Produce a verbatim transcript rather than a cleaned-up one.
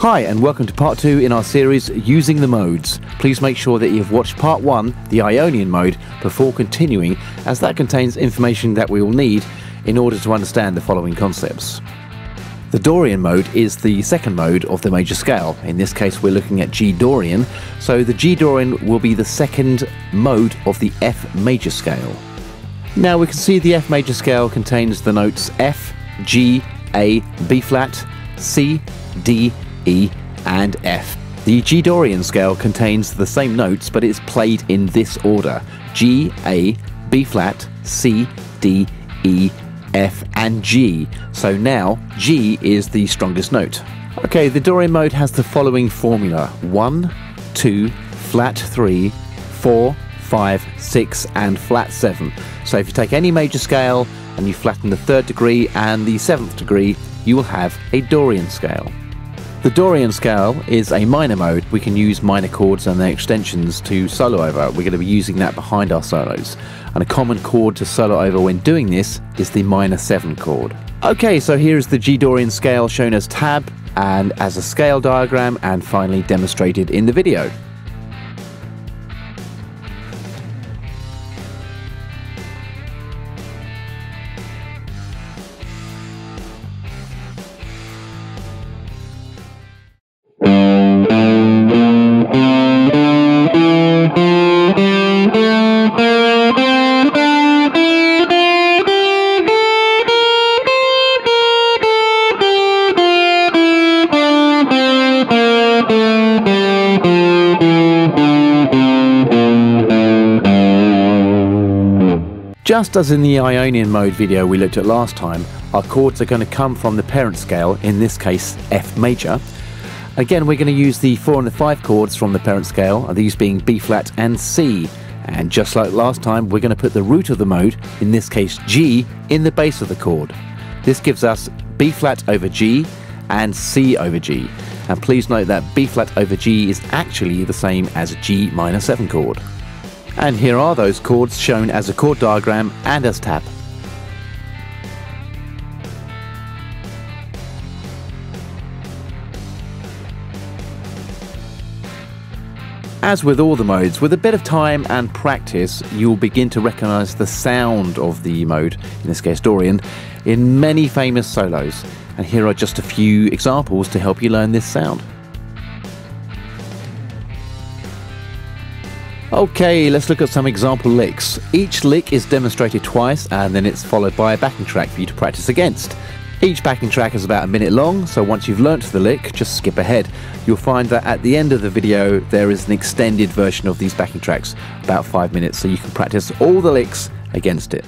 Hi, and welcome to part two in our series, Using the Modes. Please make sure that you've watched part one, the Ionian mode, before continuing, as that contains information that we will need in order to understand the following concepts. The Dorian mode is the second mode of the major scale. In this case, we're looking at G Dorian, so the G Dorian will be the second mode of the F major scale. Now we can see the F major scale contains the notes F, G, A, B flat, C, D, E and F. The G Dorian scale contains the same notes, but it's played in this order: G, A, B flat, C, D, E, F and G. So now G is the strongest note. Okay, the Dorian mode has the following formula: one, two, flat three, four, five, six and flat seven. So if you take any major scale and you flatten the third degree and the seventh degree, you will have a Dorian scale. The Dorian scale is a minor mode. We can use minor chords and their extensions to solo over. We're going to be using that behind our solos. And a common chord to solo over when doing this is the minor seven chord. Okay, so here is the G Dorian scale shown as tab and as a scale diagram and finally demonstrated in the video. Just as in the Ionian mode video we looked at last time, our chords are going to come from the parent scale, in this case F major. Again, we're going to use the four and the five chords from the parent scale, these being B flat and C. And just like last time, we're going to put the root of the mode, in this case G, in the base of the chord. This gives us B flat over G and C over G. And please note that B flat over G is actually the same as G minor seven chord. And here are those chords shown as a chord diagram and as tab. As with all the modes, with a bit of time and practice, you'll begin to recognise the sound of the mode, in this case Dorian, in many famous solos. And here are just a few examples to help you learn this sound. Okay, let's look at some example licks. Each lick is demonstrated twice and then it's followed by a backing track for you to practice against. Each backing track is about a minute long, so once you've learnt the lick, just skip ahead. You'll find that at the end of the video there is an extended version of these backing tracks, about five minutes, so you can practice all the licks against it.